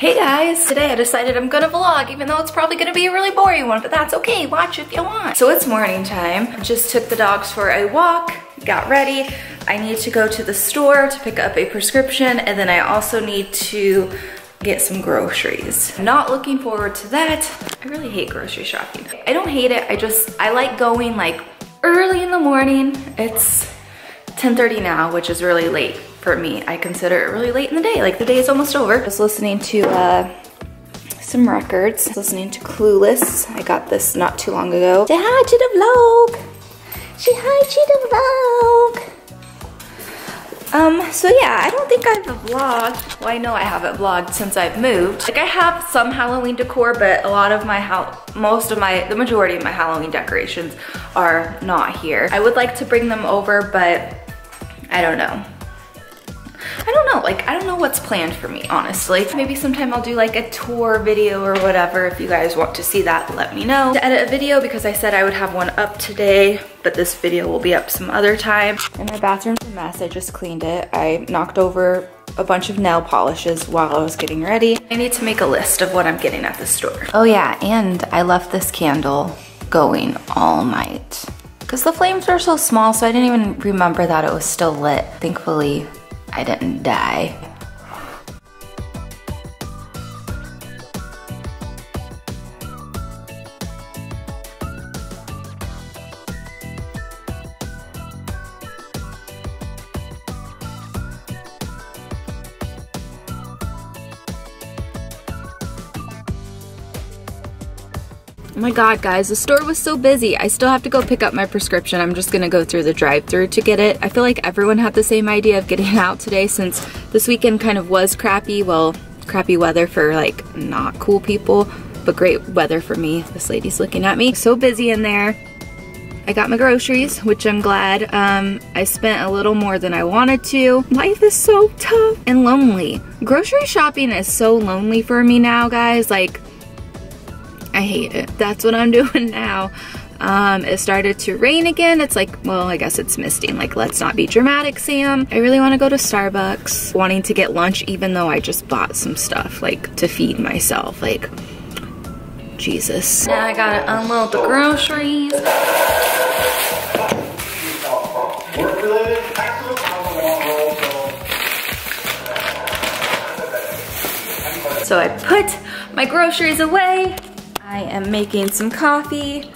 Hey guys, today I decided I'm gonna vlog, even though it's probably gonna be a really boring one, but that's okay, watch if you want. So it's morning time. I just took the dogs for a walk, got ready. I need to go to the store to pick up a prescription, and then I also need to get some groceries. Not looking forward to that. I really hate grocery shopping. I don't hate it, I like going like early in the morning. It's 10:30 now, which is really late for me. I consider it really late in the day, like the day is almost over. Just listening to some records, listening to Clueless. I got this not too long ago. Say hi to the vlog. Say hi to the vlog. So yeah, I don't think I've vlogged. Well, I know I haven't vlogged since I've moved. Like I have some Halloween decor, but a lot of my, the majority of my Halloween decorations are not here. I would like to bring them over, but I don't know. I don't know what's planned for me, honestly. Maybe sometime I'll do like a tour video or whatever. If you guys want to see that, let me know. To edit a video, because I said I would have one up today, but this video will be up some other time. And my bathroom's a mess, I just cleaned it. I knocked over a bunch of nail polishes while I was getting ready. I need to make a list of what I'm getting at the store. Oh yeah, and I left this candle going all night, because the flames were so small, so I didn't even remember that it was still lit. Thankfully, I didn't die. Oh my God, guys, the store was so busy. I still have to go pick up my prescription. I'm just gonna go through the drive-thru to get it. I feel like everyone had the same idea of getting out today, since this weekend kind of was crappy. Well, crappy weather for like not cool people, but great weather for me. This lady's looking at me. So busy in there. I got my groceries, which I'm glad. I spent a little more than I wanted to. Life is so tough and lonely. Grocery shopping is so lonely for me now, guys. Like, I hate it. That's what I'm doing now. It started to rain again. It's like, well, I guess it's misting. Like, let's not be dramatic, Sam. I really want to go to Starbucks. Wanting to get lunch, even though I just bought some stuff, like, to feed myself. Like, Jesus. Now I gotta unload the groceries. So I put my groceries away. I am making some coffee.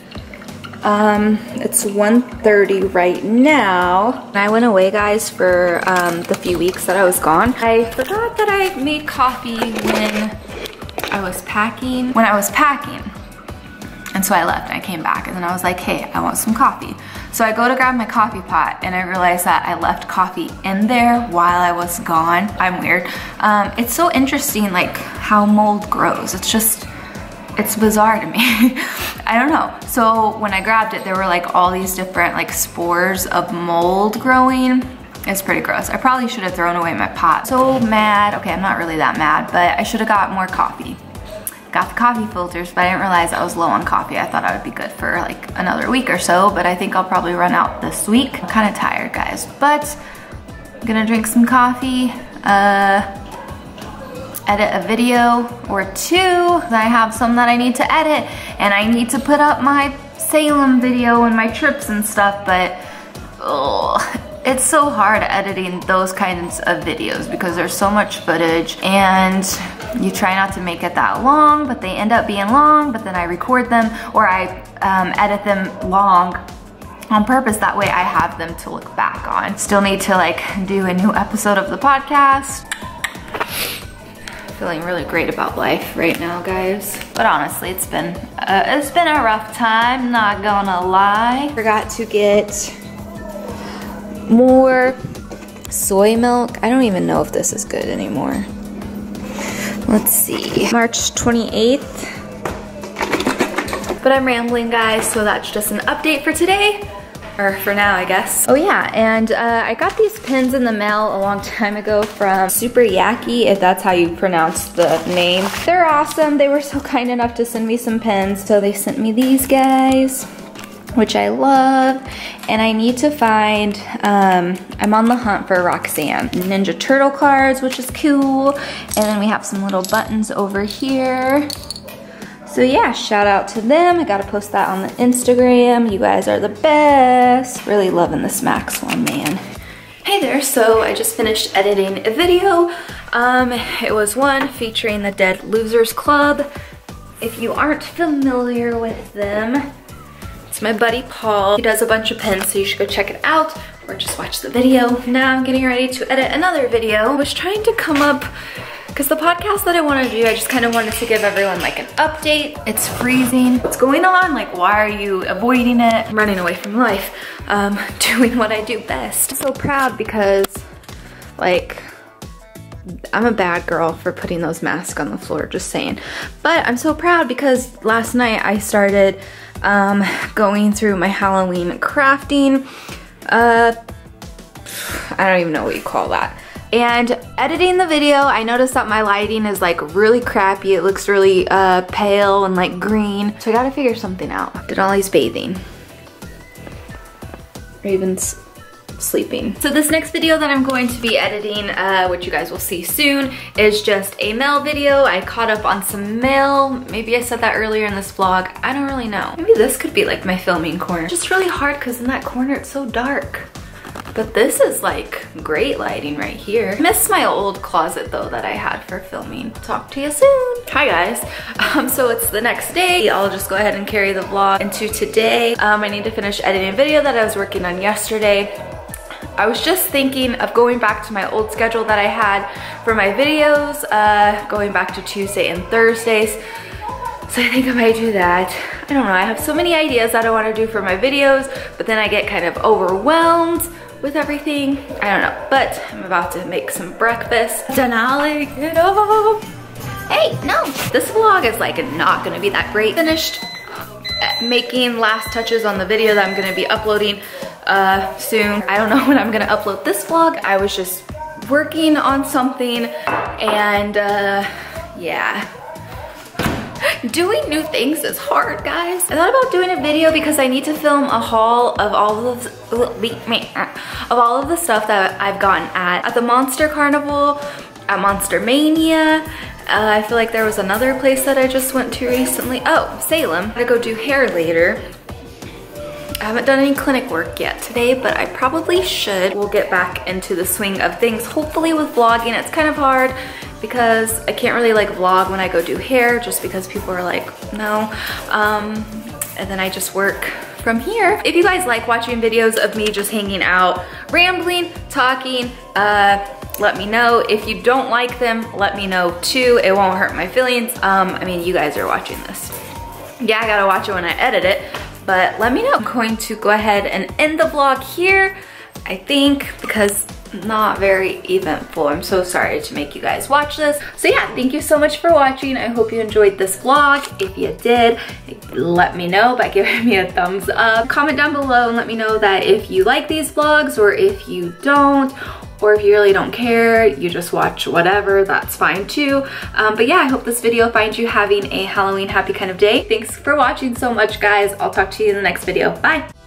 It's 1:30 right now. I went away, guys, for the few weeks that I was gone. I forgot that I made coffee when I was packing. And so I left and I came back, and then I was like, hey, I want some coffee. So I go to grab my coffee pot and I realize that I left coffee in there while I was gone. I'm weird. It's so interesting, like, how mold grows. It's bizarre to me. I don't know. So when I grabbed it, there were like all these different like spores of mold growing. It's pretty gross. I probably should have thrown away my pot. So mad. Okay, I'm not really that mad, but I should have got more coffee. Got the coffee filters, but I didn't realize I was low on coffee. I thought I would be good for like another week or so, but I think I'll probably run out this week. I'm kind of tired, guys, but I'm gonna drink some coffee. Edit a video or two. I have some that I need to edit, and I need to put up my Salem video and my trips and stuff, but oh, it's so hard editing those kinds of videos because there's so much footage, and you try not to make it that long, but they end up being long, but then I record them, or I edit them long on purpose, that way I have them to look back on. Still need to like do a new episode of the podcast. Feeling really great about life right now, guys. But honestly, it's been a rough time, not gonna lie. Forgot to get more soy milk. I don't even know if this is good anymore. Let's see. March 28th. But I'm rambling, guys, so that's just an update for today. Or for now, I guess. Oh yeah, and I got these pins in the mail a long time ago from Super Yaki, if that's how you pronounce the name. They're awesome. They were so kind enough to send me some pins, so they sent me these guys. which I love, and I need to find, I'm on the hunt for Roxanne. Ninja Turtle cards, which is cool, and then we have some little buttons over here. So yeah, shout out to them. I gotta post that on the Instagram. You guys are the best. Really loving this Max one, man. Hey there, so I just finished editing a video. It was one featuring the Dead Losers Club. If you aren't familiar with them, it's my buddy Paul. He does a bunch of pins, so you should go check it out or just watch the video. Now I'm getting ready to edit another video. I was trying to come up, because the podcast that I want to do, I just kind of wanted to give everyone like an update. It's freezing. What's going on? Like, why are you avoiding it? I'm running away from life, doing what I do best. I'm so proud because, like, I'm a bad girl for putting those masks on the floor, just saying. But I'm so proud because last night I started going through my Halloween crafting, I don't even know what you call that. And editing the video, I noticed that my lighting is like really crappy. It looks really pale and like green. So I gotta figure something out. Did all these bathing. Raven's sleeping. So this next video that I'm going to be editing, which you guys will see soon, is just a mail video. I caught up on some mail. Maybe I said that earlier in this vlog. I don't really know. Maybe this could be like my filming corner. It's just really hard because in that corner it's so dark. But this is like great lighting right here. I miss my old closet though that I had for filming. Talk to you soon. Hi guys. So it's the next day. I'll just go ahead and carry the vlog into today. I need to finish editing a video that I was working on yesterday. I was just thinking of going back to my old schedule that I had for my videos, going back to Tuesday and Thursdays. So I think I might do that. I don't know, I have so many ideas that I want to do for my videos, but then I get kind of overwhelmed with everything. I don't know, but I'm about to make some breakfast. Denali, get up! Hey, no! This vlog is like not gonna be that great. Finished making last touches on the video that I'm gonna be uploading soon. I don't know when I'm gonna upload this vlog. I was just working on something and yeah. Doing new things is hard, guys. I thought about doing a video because I need to film a haul of all of the stuff that I've gotten at the Monster Carnival, at Monster Mania. I feel like there was another place that I just went to recently. Oh, Salem. I'm gonna go do hair later. I haven't done any clinic work yet today, but I probably should. We'll get back into the swing of things, hopefully with vlogging. It's kind of hard because I can't really like vlog when I go do hair just because people are like, no. And then I just work from here. If you guys like watching videos of me just hanging out, rambling, talking, let me know. If you don't like them, let me know too. It won't hurt my feelings. I mean, you guys are watching this. Yeah, I gotta watch it when I edit it. But let me know. I'm going to go ahead and end the vlog here, I think, because not very eventful. I'm so sorry to make you guys watch this. So yeah, thank you so much for watching. I hope you enjoyed this vlog. If you did, let me know by giving me a thumbs up. Comment down below and let me know that if you like these vlogs or if you don't, or if you really don't care, you just watch whatever, that's fine too. But yeah, I hope this video finds you having a Halloween happy kind of day. Thanks for watching so much, guys. I'll talk to you in the next video. Bye.